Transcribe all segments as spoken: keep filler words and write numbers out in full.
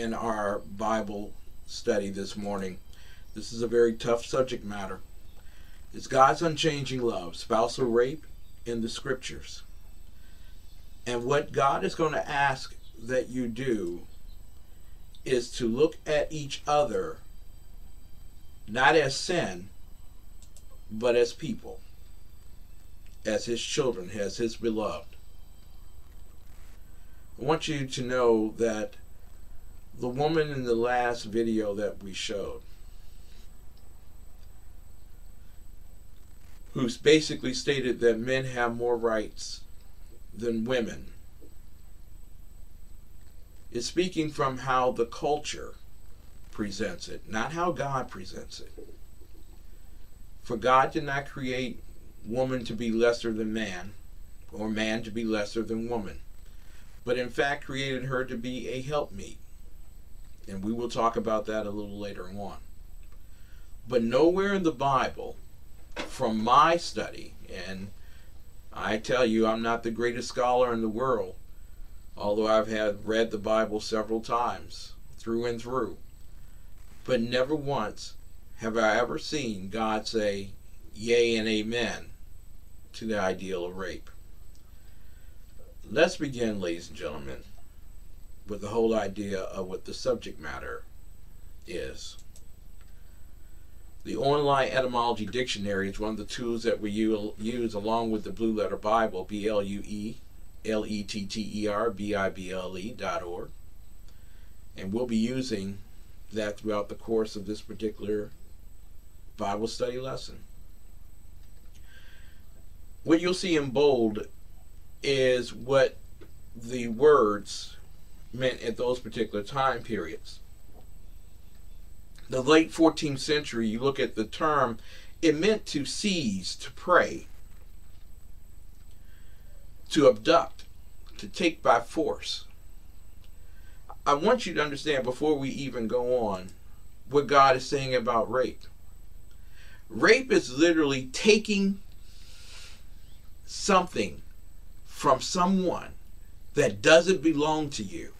in our Bible study this morning. This is a very tough subject matter. It's God's unchanging love, spousal rape in the scriptures. And what God is going to ask that you do is to look at each other not as sin, but as people, as his children, as his beloved. I want you to know that the woman in the last video that we showed, who's basically stated that men have more rights than women, is speaking from how the culture presents it, not how God presents it. For God did not create woman to be lesser than man, or man to be lesser than woman, but in fact created her to be a helpmeet. And we will talk about that a little later on. But nowhere in the Bible, from my study, and I tell you I'm not the greatest scholar in the world, although I've had read the Bible several times through and through, but never once have I ever seen God say yea and amen to the ideal of rape. Let's begin, ladies and gentlemen, with the whole idea of what the subject matter is. The online etymology dictionary is one of the tools that we use along with the Blue Letter Bible, B L U E L E T T E R B I B L E dot org. And we'll be using that throughout the course of this particular Bible study lesson. What you'll see in bold is what the words meant at those particular time periods. The late fourteenth century, you look at the term, it meant to seize, to prey, to abduct, to take by force. I want you to understand, before we even go on, what God is saying about rape. Rape is literally taking something from someone that doesn't belong to you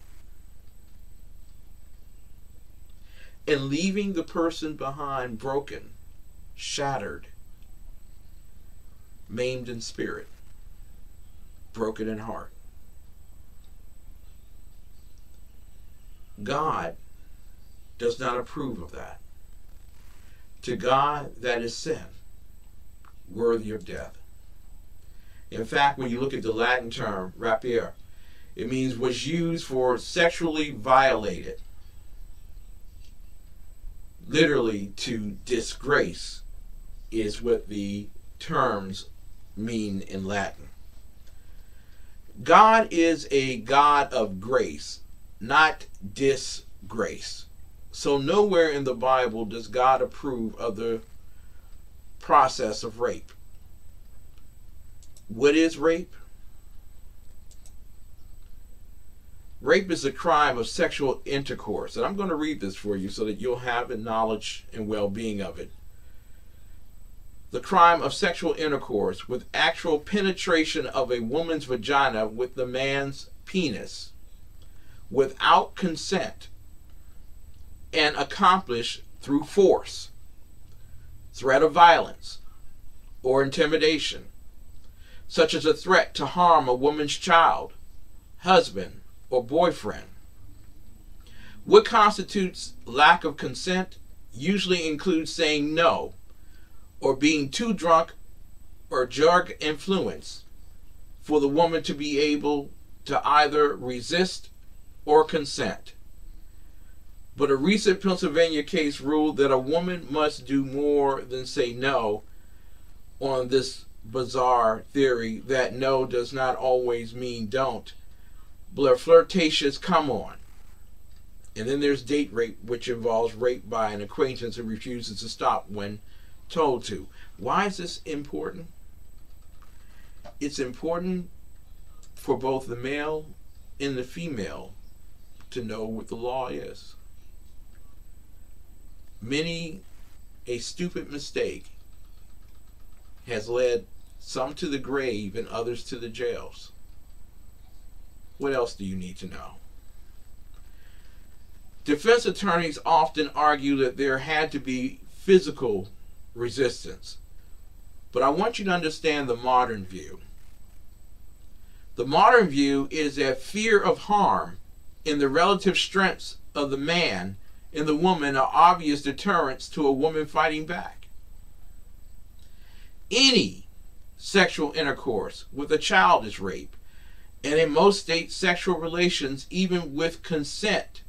and leaving the person behind broken, shattered, maimed in spirit, broken in heart. God does not approve of that. To God, that is sin, worthy of death. In fact, when you look at the Latin term, rapire, it means was used for sexually violated, literally to disgrace is what the terms mean in Latin. God is a God of grace, not disgrace. So nowhere in the Bible does God approve of the process of rape. What is rape? Rape is a crime of sexual intercourse. And I'm going to read this for you so that you'll have the knowledge and well-being of it. The crime of sexual intercourse with actual penetration of a woman's vagina with the man's penis without consent and accomplished through force, threat of violence, or intimidation, such as a threat to harm a woman's child, husband, or boyfriend. What constitutes lack of consent usually includes saying no, or being too drunk or drug influenced for the woman to be able to either resist or consent. But a recent Pennsylvania case ruled that a woman must do more than say no on this bizarre theory that no does not always mean don't, but a flirtatious come on. And then there's date rape, which involves rape by an acquaintance who refuses to stop when told to. Why is this important? It's important for both the male and the female to know what the law is. Many a stupid mistake has led some to the grave and others to the jails. What else do you need to know? Defense attorneys often argue that there had to be physical resistance. But I want you to understand the modern view. The modern view is that fear of harm and the relative strengths of the man and the woman are obvious deterrents to a woman fighting back. Any sexual intercourse with a child is rape, and in most states, sexual relations, even with consent,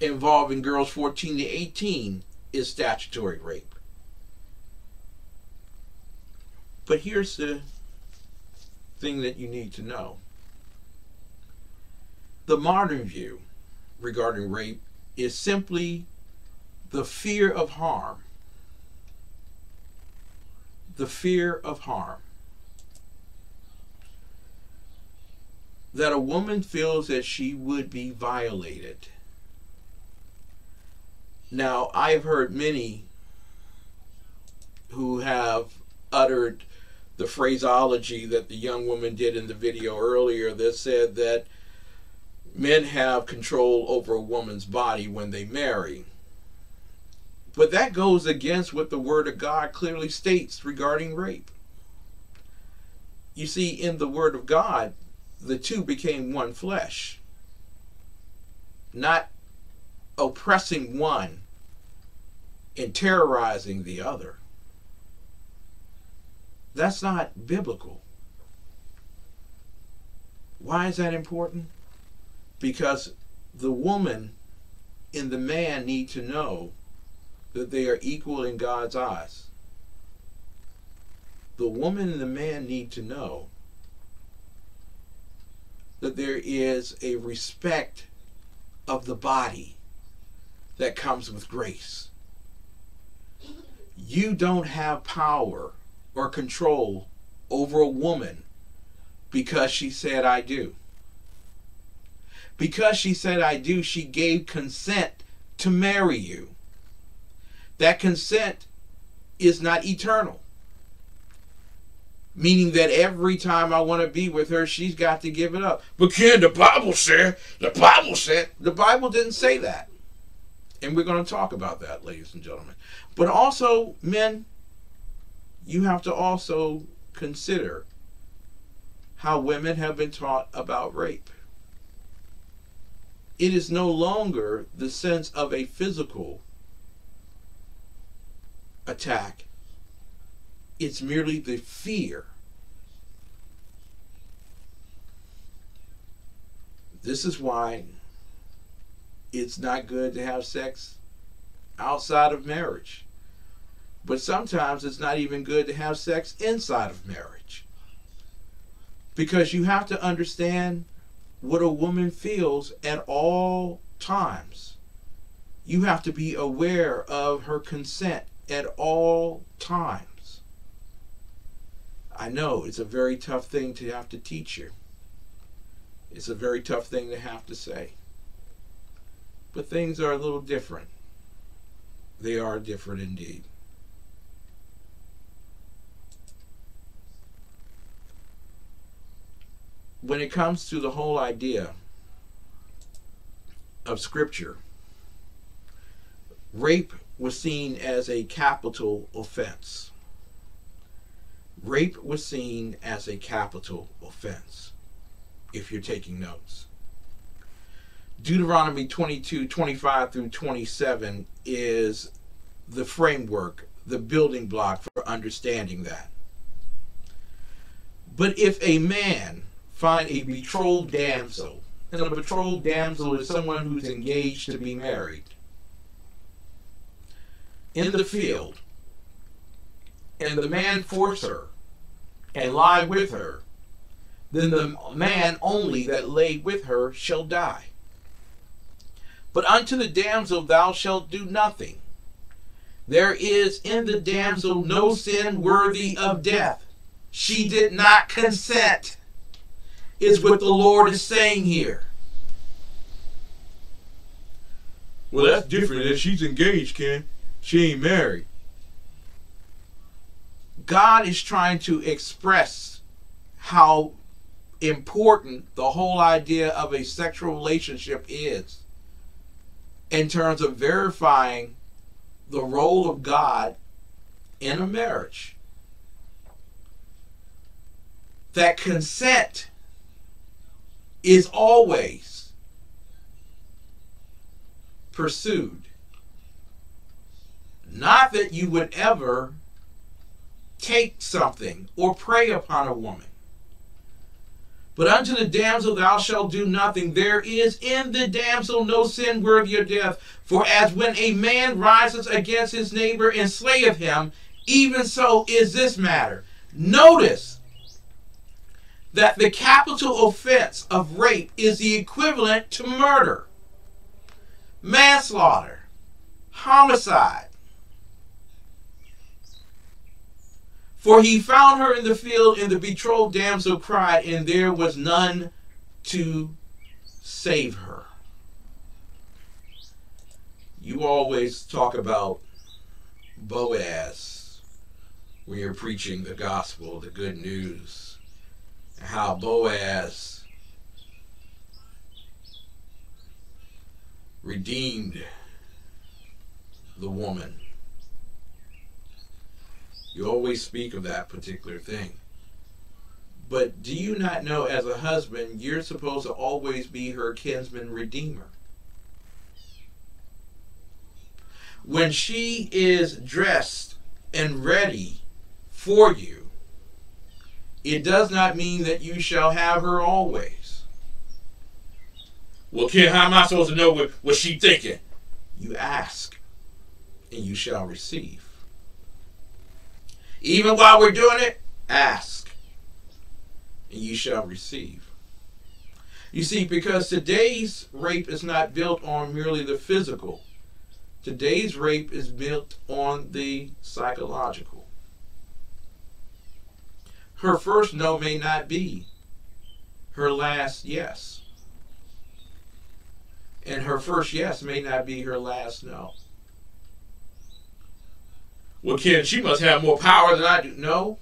involving girls fourteen to eighteen, is statutory rape. But here's the thing that you need to know. The modern view regarding rape is simply the fear of harm. The fear of harm. That a woman feels that she would be violated. Now, I've heard many who have uttered the phraseology that the young woman did in the video earlier that said that men have control over a woman's body when they marry. But that goes against what the Word of God clearly states regarding rape. You see, in the Word of God, the two became one flesh, not oppressing one and terrorizing the other. That's not biblical. Why is that important? Because the woman and the man need to know that they are equal in God's eyes. The woman and the man need to know that there is a respect of the body that comes with grace. You don't have power or control over a woman because she said, "I do." Because she said, "I do," she gave consent to marry you. That consent is not eternal. Meaning that every time I want to be with her, she's got to give it up. But Ken, the Bible said, the Bible said, the Bible didn't say that. And we're going to talk about that, ladies and gentlemen. But also, men, you have to also consider how women have been taught about rape. It is no longer the sense of a physical attack. It's merely the fear. This is why it's not good to have sex outside of marriage. But sometimes it's not even good to have sex inside of marriage. Because you have to understand what a woman feels at all times. You have to be aware of her consent at all times. I know it's a very tough thing to have to teach you. It's a very tough thing to have to say. But things are a little different. They are different indeed. When it comes to the whole idea of Scripture, rape was seen as a capital offense. Rape was seen as a capital offense, if you're taking notes. Deuteronomy twenty-two, twenty-five through twenty-seven is the framework, the building block for understanding that. But if a man find a betrothed damsel, and a betrothed damsel is someone who's engaged to be married, in the field, and the man force her and lie with her, then the man only that lay with her shall die. But unto the damsel thou shalt do nothing. There is in the damsel no sin worthy of death. She did not consent, is what the Lord is saying here. Well, that's different. If she's engaged, Ken, she ain't married. God is trying to express how important the whole idea of a sexual relationship is in terms of verifying the role of God in a marriage. That consent is always pursued. Not that you would ever take something or prey upon a woman. But unto the damsel thou shalt do nothing. There is in the damsel no sin worthy of death. For as when a man rises against his neighbor and slayeth him, even so is this matter. Notice that the capital offense of rape is the equivalent to murder, manslaughter, homicide. For he found her in the field, and the betrothed damsel cried, and there was none to save her. You always talk about Boaz when you're preaching the gospel, the good news, and how Boaz redeemed the woman. You always speak of that particular thing. But do you not know, as a husband, you're supposed to always be her kinsman redeemer? When she is dressed and ready for you, it does not mean that you shall have her always. Well, Ken, how am I supposed to know what, what she's thinking? You ask, and you shall receive. Even while we're doing it, ask, and you shall receive. You see, because today's rape is not built on merely the physical. Today's rape is built on the psychological. Her first no may not be her last yes. And her first yes may not be her last no. Well, Ken, she must have more power than I do. No.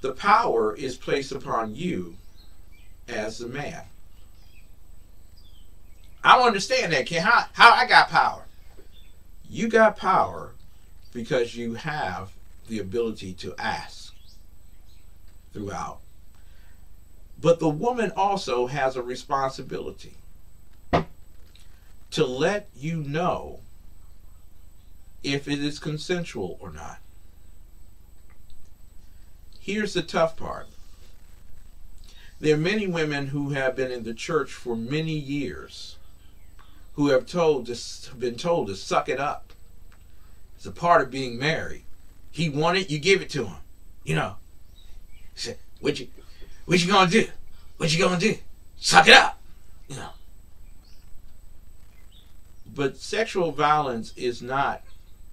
The power is placed upon you as the man. I don't understand that, Ken. How, how I got power? You got power because you have the ability to ask throughout. But the woman also has a responsibility to let you know if it is consensual or not. Here's the tough part. There are many women who have been in the church for many years who have told to, been told to suck it up. It's a part of being married. He wants it, you give it to him. You know, said, what you, what you gonna do? What you gonna do? Suck it up, you know. But sexual violence is not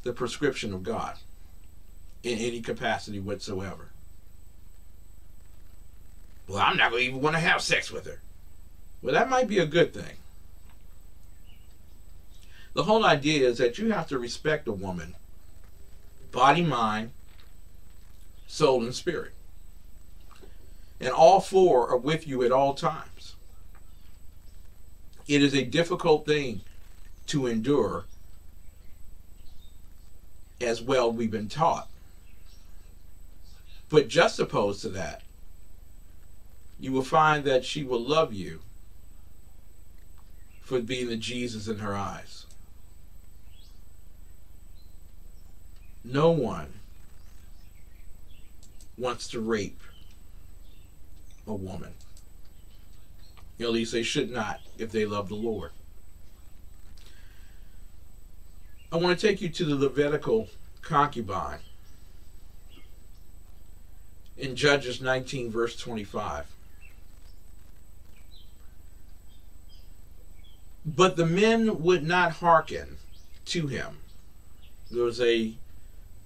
the prescription of God in any capacity whatsoever. Well, I'm not going to even want to have sex with her. Well, that might be a good thing. The whole idea is that you have to respect a woman, body, mind, soul, and spirit. And all four are with you at all times. It is a difficult thing to endure, as well we've been taught. But just opposed to that, you will find that she will love you for being the Jesus in her eyes. No one wants to rape a woman. At least they should not if they love the Lord. I want to take you to the Levitical concubine in Judges nineteen, verse twenty-five. But the men would not hearken to him. There was a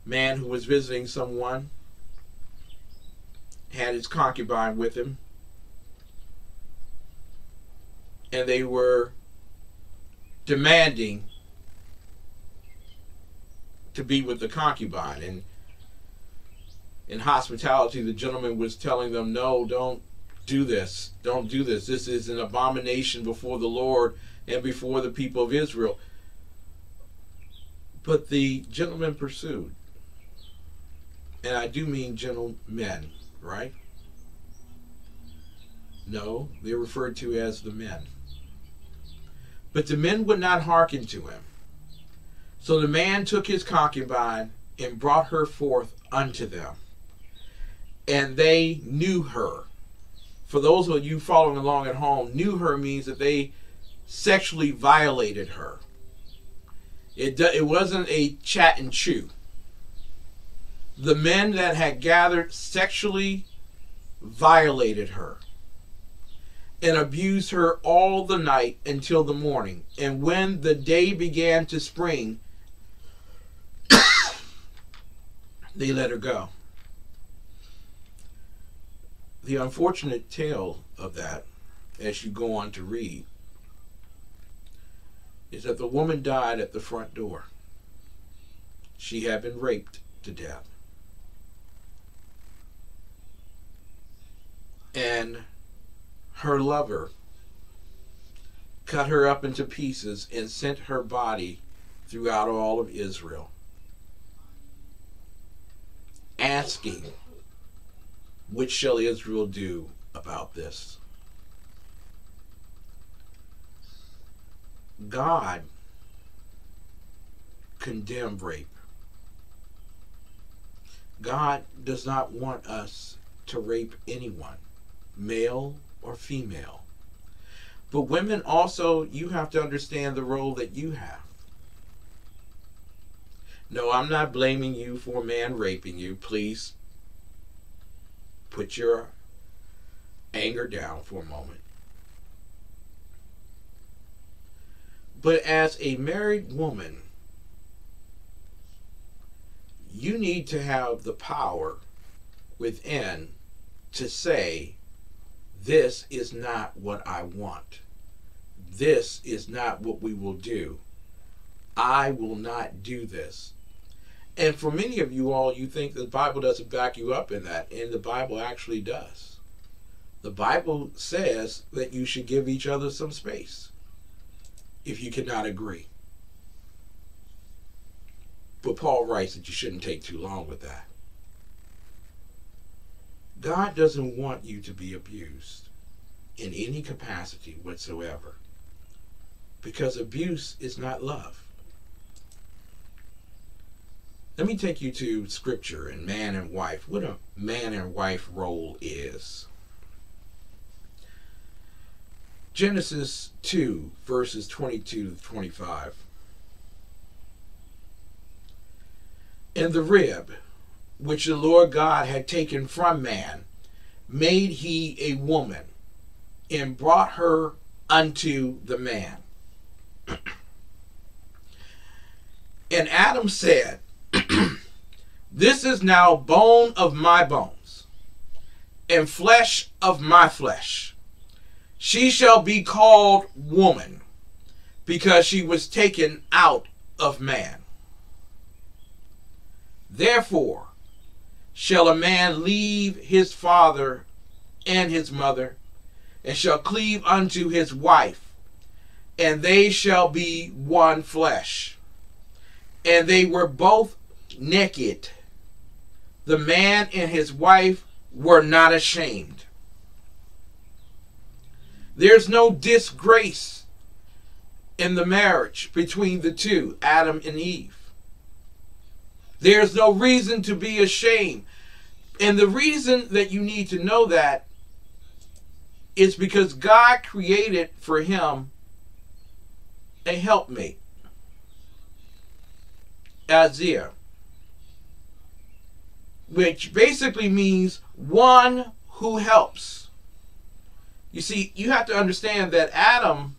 man who was visiting someone, had his concubine with him, and they were demanding to be with the concubine. And in hospitality, the gentleman was telling them, no, don't do this. Don't do this. This is an abomination before the Lord and before the people of Israel. But the gentlemen pursued. And I do mean gentlemen, right? No, they're referred to as the men. But the men would not hearken to him. So the man took his concubine and brought her forth unto them. And they knew her. For those of you following along at home, knew her means that they sexually violated her. It, it wasn't a chat and chew. The men that had gathered sexually violated her and abused her all the night until the morning. And when the day began to spring, they let her go. The unfortunate tale of that, as you go on to read, is that the woman died at the front door. She had been raped to death. And her lover cut her up into pieces and sent her body throughout all of Israel, asking, what shall Israel do about this? God condemned rape. God does not want us to rape anyone, male or female. But women also, you have to understand the role that you have. No, I'm not blaming you for a man raping you. Please put your anger down for a moment. But as a married woman, you need to have the power within to say, this is not what I want. This is not what we will do. I will not do this. And for many of you all, you think the Bible doesn't back you up in that, and the Bible actually does. The Bible says that you should give each other some space if you cannot agree. But Paul writes that you shouldn't take too long with that. God doesn't want you to be abused in any capacity whatsoever, because abuse is not love. Let me take you to scripture and man and wife, what a man and wife role is. Genesis two, verses twenty-two to twenty-five. And the rib, which the Lord God had taken from man, made he a woman, and brought her unto the man. And Adam said, this is now bone of my bones, and flesh of my flesh. She shall be called woman, because she was taken out of man. Therefore shall a man leave his father and his mother, and shall cleave unto his wife, and they shall be one flesh. And they were both naked. The man and his wife were not ashamed. There's no disgrace in the marriage between the two, Adam and Eve. There's no reason to be ashamed. And the reason that you need to know that is because God created for him a helpmate. Isaiah, which basically means one who helps. You see, you have to understand that Adam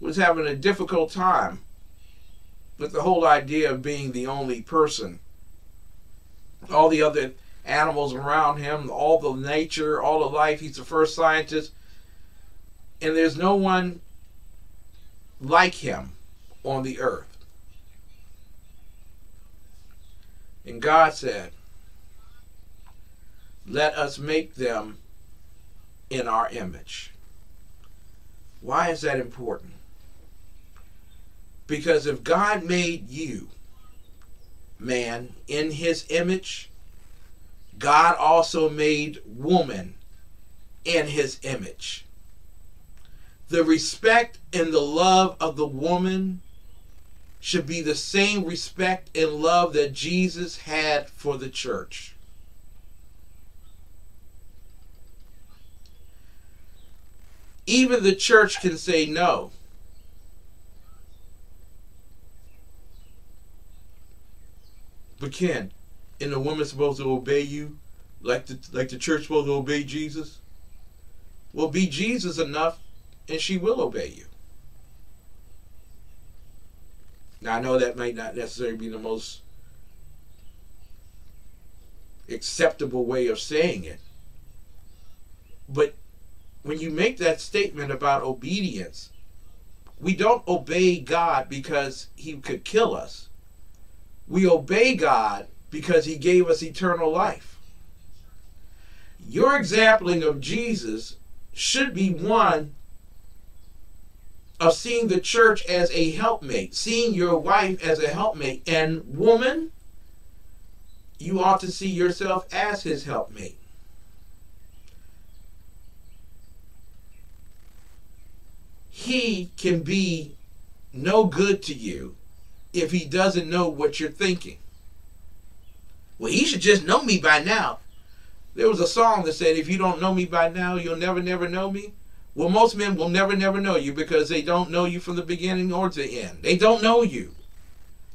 was having a difficult time with the whole idea of being the only person. All the other animals around him, all the nature, all the life, he's the first scientist, and there's no one like him on the earth. And God said, let us make them in our image. Why is that important? Because if God made you, man, in his image, God also made woman in his image. The respect and the love of the woman should be the same respect and love that Jesus had for the church. Even the church can say no. But can, and the woman supposed to obey you like the, like the church supposed to obey Jesus? Well, be Jesus enough and she will obey you. Now, I know that might not necessarily be the most acceptable way of saying it, but when you make that statement about obedience, we don't obey God because he could kill us. We obey God because he gave us eternal life. Your exampling of Jesus should be one of seeing the church as a helpmate, seeing your wife as a helpmate. And woman, you ought to see yourself as his helpmate. He can be no good to you if he doesn't know what you're thinking. Well, he should just know me by now. There was a song that said, if you don't know me by now, you'll never, never know me. Well, most men will never, never know you because they don't know you from the beginning or to the end. They don't know you.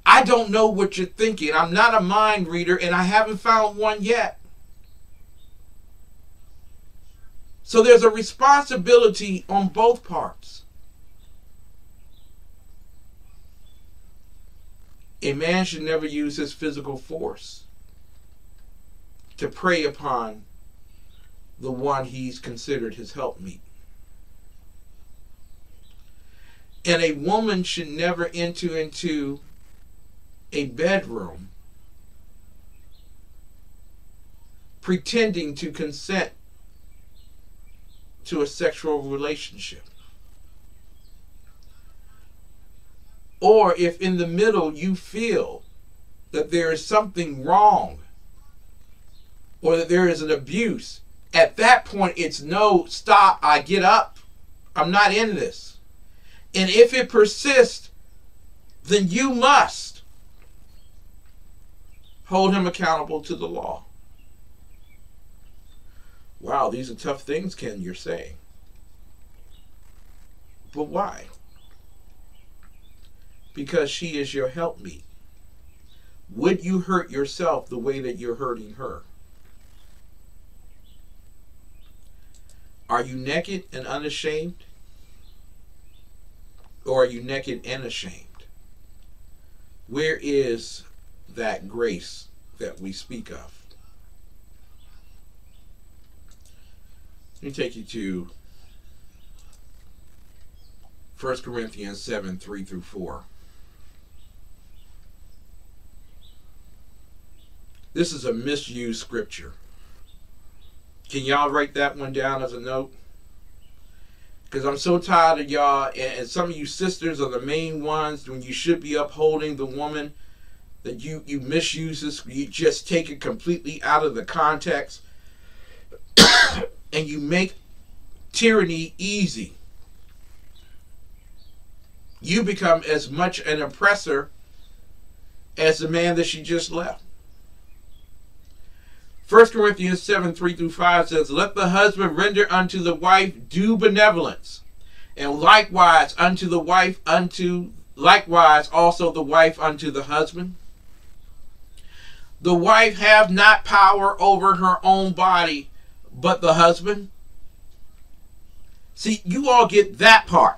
I don't know what you're thinking. I'm not a mind reader, and I haven't found one yet. So there's a responsibility on both parts. A man should never use his physical force to prey upon the one he's considered his helpmeet. And a woman should never enter into a bedroom pretending to consent to a sexual relationship. Or if in the middle you feel that there is something wrong or that there is an abuse, at that point it's no, stop, I get up. I'm not in this. And if it persists, then you must hold him accountable to the law. Wow, these are tough things, Ken, you're saying. But why? Because she is your helpmeet. Would you hurt yourself the way that you're hurting her? Are you naked and unashamed? Or are you naked and ashamed? Where is that grace that we speak of? Let me take you to First Corinthians seven, three through four. This is a misused scripture. Can y'all write that one down as a note? Because I'm so tired of y'all, and some of you sisters are the main ones when you should be upholding the woman, that you, you misuse this, you just take it completely out of the context, and you make tyranny easy. You become as much an oppressor as the man that she just left. First Corinthians seven, three through five says, let the husband render unto the wife due benevolence, and likewise unto the wife unto, likewise also the wife unto the husband. The wife have not power over her own body, but the husband. See, you all get that part.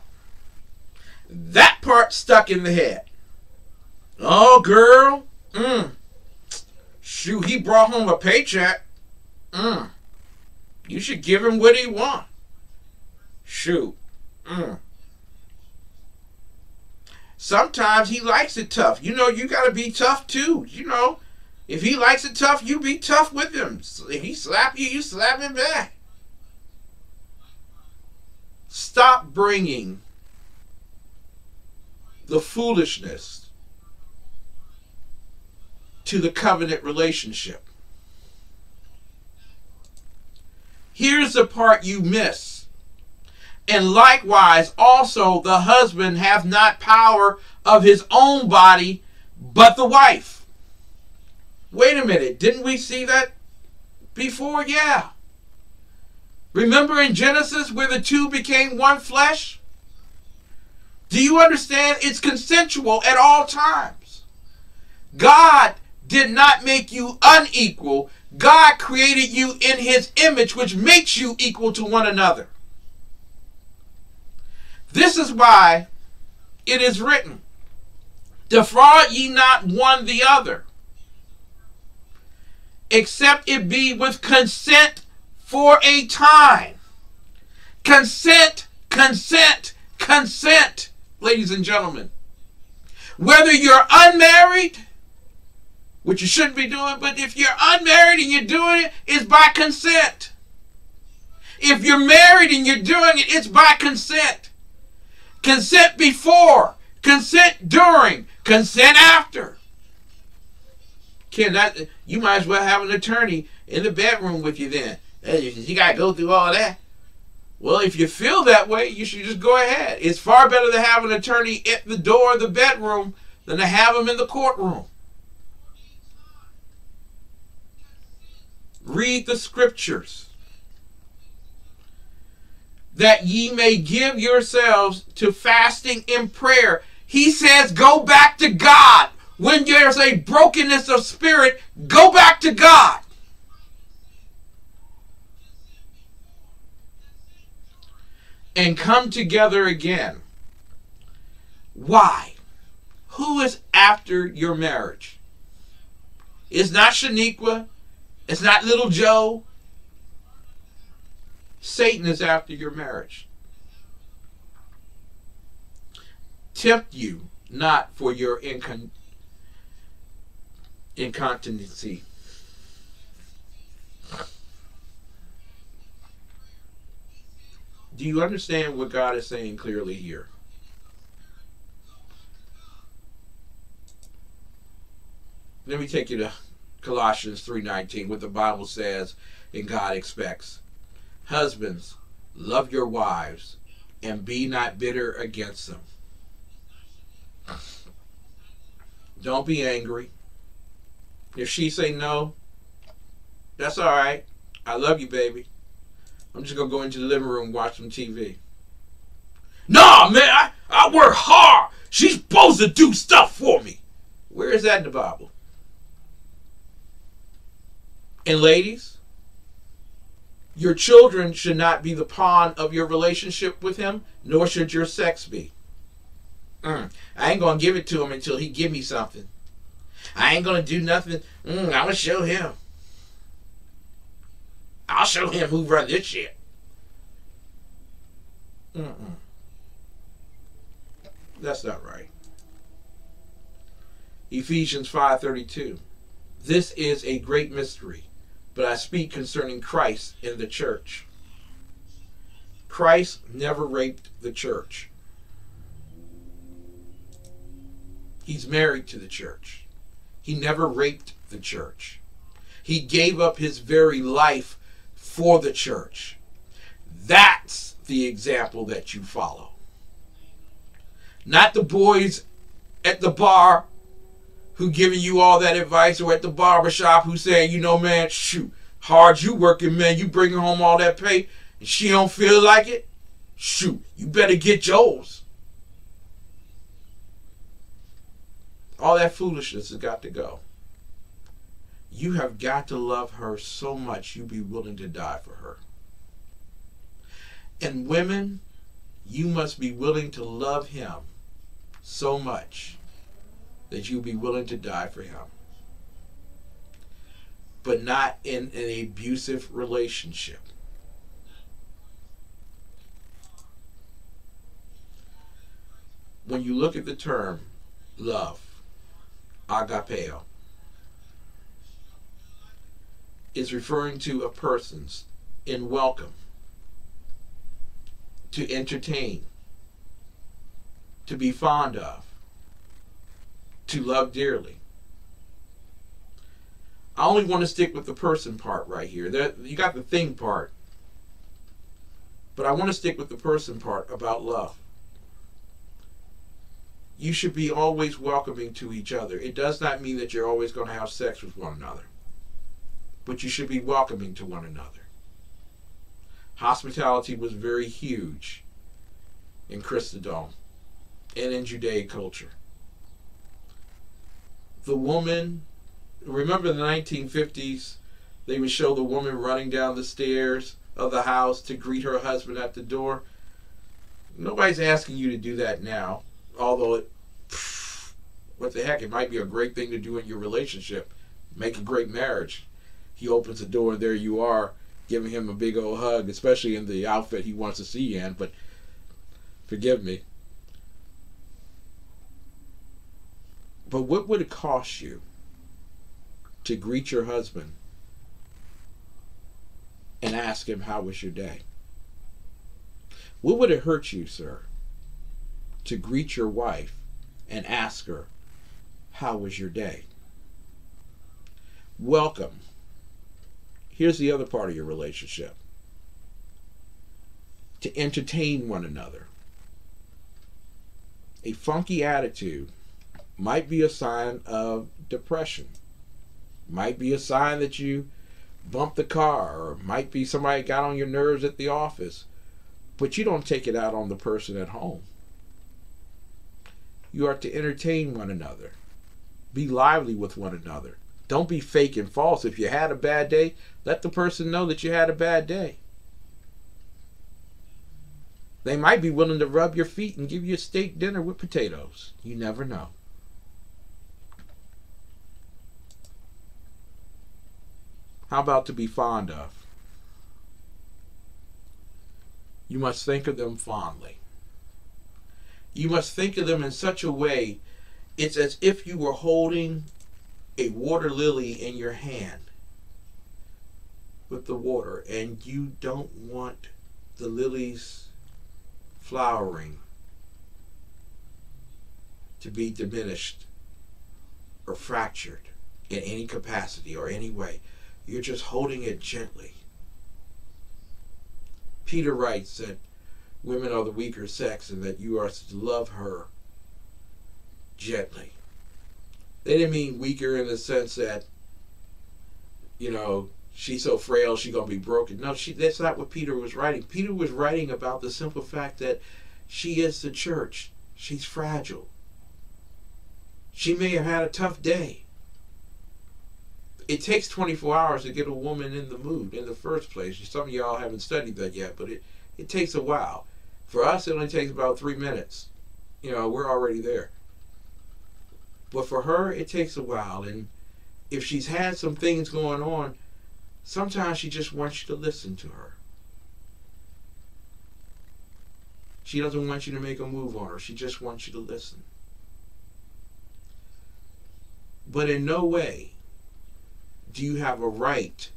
That part stuck in the head. Oh, girl, mm. Shoot, he brought home a paycheck. Mm. You should give him what he want. Shoot. Mm. Sometimes he likes it tough. You know, you got to be tough too. You know, if he likes it tough, you be tough with him. If he slap you, you slap him back. Stop bringing the foolishness to the covenant relationship. Here's the part you miss. And likewise, also the husband hath not power of his own body, but the wife. Wait a minute, didn't we see that before? Yeah. Remember in Genesis where the two became one flesh? Do you understand? It's consensual at all times. God did not make you unequal. God created you in his image, which makes you equal to one another. This is why it is written, defraud ye not one the other, except it be with consent for a time. Consent, consent, consent, ladies and gentlemen. Whether you're unmarried, which you shouldn't be doing, but if you're unmarried and you're doing it, it's by consent. If you're married and you're doing it, it's by consent. Consent before, consent during, consent after. Ken, that, you might as well have an attorney in the bedroom with you then. You got to go through all that. Well, if you feel that way, you should just go ahead. It's far better to have an attorney at the door of the bedroom than to have him in the courtroom. Read the scriptures, that ye may give yourselves to fasting and prayer. He says, go back to God. When there's a brokenness of spirit, go back to God. And come together again. Why? Who is after your marriage? It's not Shaniqua. It's not little Joe. Satan is after your marriage. Tempt you not for your incon incontinency. Do you understand what God is saying clearly here? Let me take you to Colossians three nineteen, what the Bible says and God expects. Husbands, love your wives and be not bitter against them. Don't be angry. If she say no, that's all right. I love you, baby. I'm just going to go into the living room and watch some T V. Nah, man, I, I work hard. She's supposed to do stuff for me. Where is that in the Bible? And ladies, your children should not be the pawn of your relationship with him, nor should your sex be. Mm, I ain't going to give it to him until he give me something. I ain't going to do nothing. Mm, I'm going to show him. I'll show him who run this shit. Mm-mm. That's not right. Ephesians five thirty-two. This is a great mystery, but I speak concerning Christ and the church. Christ never raped the church. He's married to the church. He never raped the church. He gave up his very life for the church. That's the example that you follow. Not the boys at the bar who giving you all that advice, or at the barbershop who saying, you know, man, shoot, hard you working, man, you bringing home all that pay, and she don't feel like it, shoot, you better get yours. All that foolishness has got to go. You have got to love her so much you be willing to die for her. And women, you must be willing to love him so much that you'll be willing to die for him. But not in an abusive relationship. When you look at the term love, agapeo, is referring to a person's in welcome, to entertain, to be fond of, to love dearly. I only want to stick with the person part right here. There, you got the thing part. But I want to stick with the person part about love. You should be always welcoming to each other. It does not mean that you're always going to have sex with one another. But you should be welcoming to one another. Hospitality was very huge in Christendom and in Judaic culture. The woman... Remember the nineteen fifties, they would show the woman running down the stairs of the house to greet her husband at the door. Nobody's asking you to do that now, although it, what the heck, it might be a great thing to do in your relationship. Make a great marriage. He opens the door, there you are, giving him a big old hug, especially in the outfit he wants to see you in, but forgive me. But what would it cost you to greet your husband and ask him, how was your day? What would it hurt you, sir, to greet your wife and ask her, how was your day? Welcome. Here's the other part of your relationship. To entertain one another. A funky attitude might be a sign of depression. Might be a sign that you bumped the car, or might be somebody got on your nerves at the office, but you don't take it out on the person at home. You are to entertain one another. Be lively with one another. Don't be fake and false. If you had a bad day, let the person know that you had a bad day. They might be willing to rub your feet and give you a steak dinner with potatoes. You never know. How about to be fond of? You must think of them fondly. You must think of them in such a way, it's as if you were holding a water lily in your hand with the water, and you don't want the lilies flowering to be diminished or fractured in any capacity or any way. You're just holding it gently. Peter writes that women are the weaker sex and that you are to love her gently. They didn't mean weaker in the sense that, you know, she's so frail, she's going to be broken. No, she, that's not what Peter was writing. Peter was writing about the simple fact that she is the church. She's fragile. She may have had a tough day. It takes twenty-four hours to get a woman in the mood in the first place. Some of y'all haven't studied that yet, but it, it takes a while. For us, it only takes about three minutes. You know, we're already there. But for her, it takes a while. And if she's had some things going on, sometimes she just wants you to listen to her. She doesn't want you to make a move on her. She just wants you to listen. But in no way do you have a right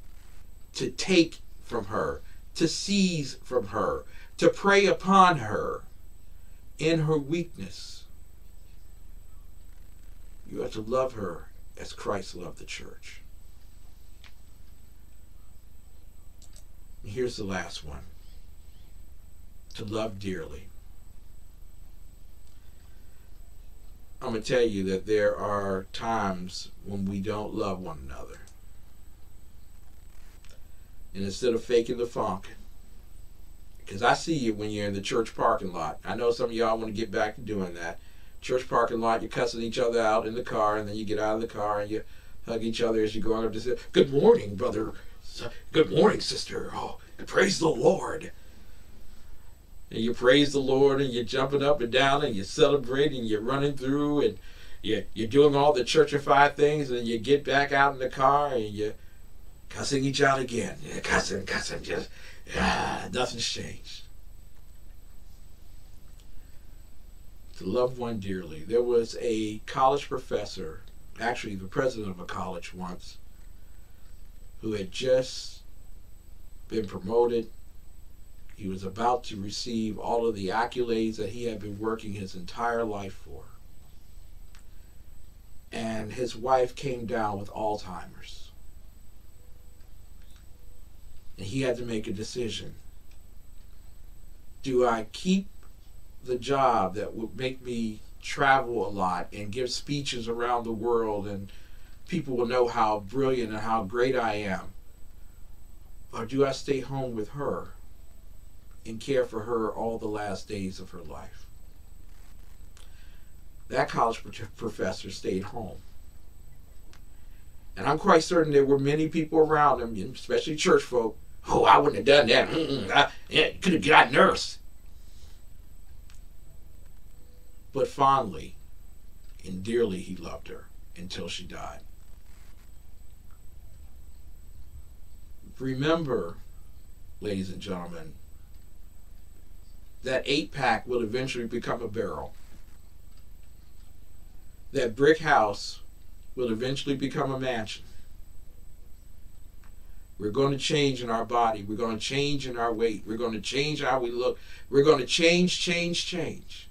to take from her, to seize from her, to prey upon her in her weakness? You have to love her as Christ loved the church. And here's the last one. To love dearly. I'm going to tell you that there are times when we don't love one another. And instead of faking the funk, because I see you when you're in the church parking lot. I know some of y'all want to get back to doing that. Church parking lot, you're cussing each other out in the car, and then you get out of the car and you hug each other as you're going up to say, good morning, brother. Good morning, sister. Oh, praise the Lord. And you praise the Lord, and you're jumping up and down, and you're celebrating, you're running through, and you're, you're doing all the churchified things, and you get back out in the car, and you're cussing each out again, yeah, cussing, cussing, just ah, nothing's changed. To love one dearly. There was a college professor, actually the president of a college once, who had just been promoted. He was about to receive all of the accolades that he had been working his entire life for. And his wife came down with Alzheimer's. And he had to make a decision. Do I keep the job that would make me travel a lot and give speeches around the world and people will know how brilliant and how great I am? Or do I stay home with her and care for her all the last days of her life? That college professor stayed home. And I'm quite certain there were many people around him, especially church folk, oh, I wouldn't have done that. Mm-mm, I, yeah, could have got nursed. But fondly and dearly he loved her until she died. Remember, ladies and gentlemen, that eight-pack will eventually become a barrel. That brick house will eventually become a mansion. We're going to change in our body. We're going to change in our weight. We're going to change how we look. We're going to change, change, change.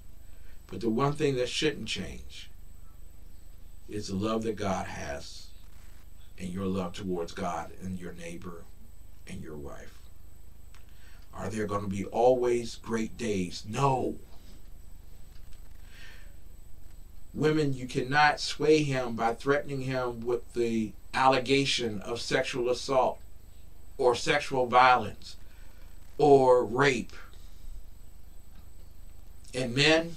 But the one thing that shouldn't change is the love that God has and your love towards God and your neighbor and your wife. Are there going to be always great days? No. Women, you cannot sway him by threatening him with the allegation of sexual assault or sexual violence or rape. And men,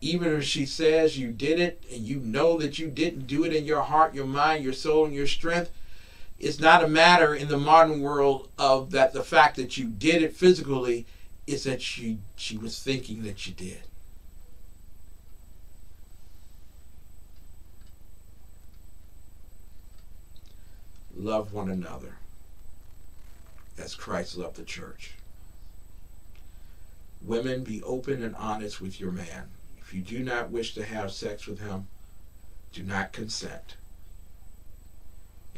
even if she says you did it and you know that you didn't do it in your heart, your mind, your soul, and your strength, it's not a matter in the modern world of that the fact that you did it physically is that she, she was thinking that you did. Love one another as Christ loved the church. Women, be open and honest with your man. If you do not wish to have sex with him, do not consent.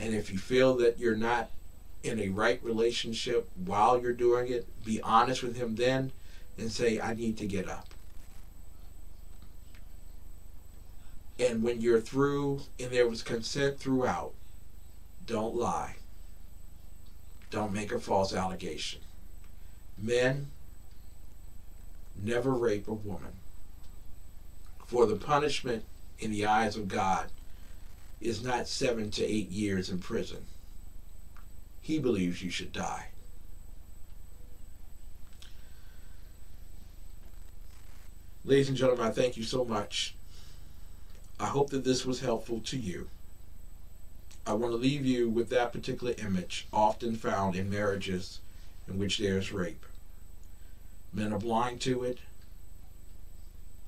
And if you feel that you're not in a right relationship while you're doing it, be honest with him then and say, I need to get up. And when you're through and there was consent throughout, don't lie. Don't make a false allegation. Men, never rape a woman. For the punishment in the eyes of God is not seven to eight years in prison. He believes you should die. Ladies and gentlemen, I thank you so much. I hope that this was helpful to you. I want to leave you with that particular image often found in marriages in which there is rape. Men are blind to it,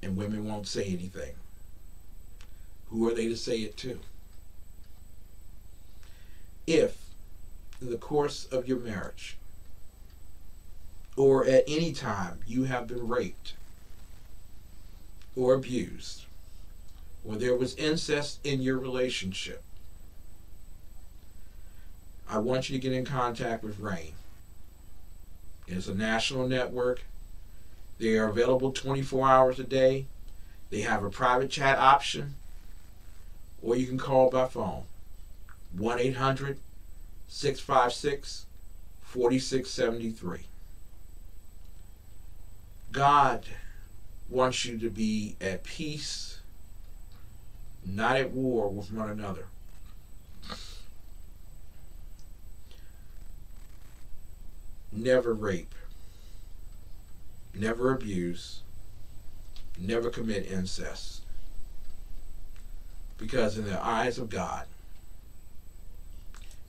and women won't say anything. Who are they to say it to? If, in the course of your marriage, or at any time you have been raped or abused, or there was incest in your relationship, I want you to get in contact with RAINN. It's a national network. They are available twenty-four hours a day. They have a private chat option, or you can call by phone, one eight hundred, six five six, four six seven three. God wants you to be at peace, not at war with one another. Never rape, never abuse, never commit incest. Because in the eyes of God,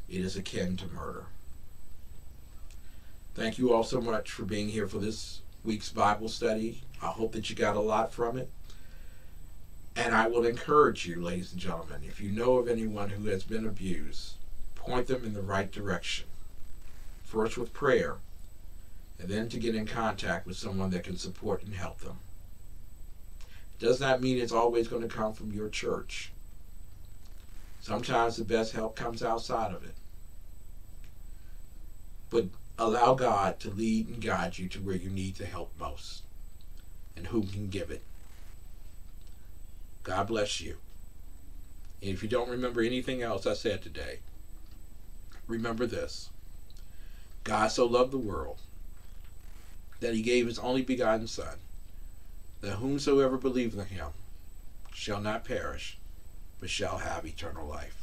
it is akin to murder. Thank you all so much for being here for this week's Bible study. I hope that you got a lot from it. And I will encourage you, ladies and gentlemen, if you know of anyone who has been abused, point them in the right direction. First with prayer, and then to get in contact with someone that can support and help them. It does not mean it's always going to come from your church. Sometimes the best help comes outside of it. But Allow God to lead and guide you to where you need the help most and who can give it. God bless you. And if you don't remember anything else I said today, remember this. God so loved the world that he gave his only begotten Son, that whomsoever believeth in him shall not perish, but shall have eternal life.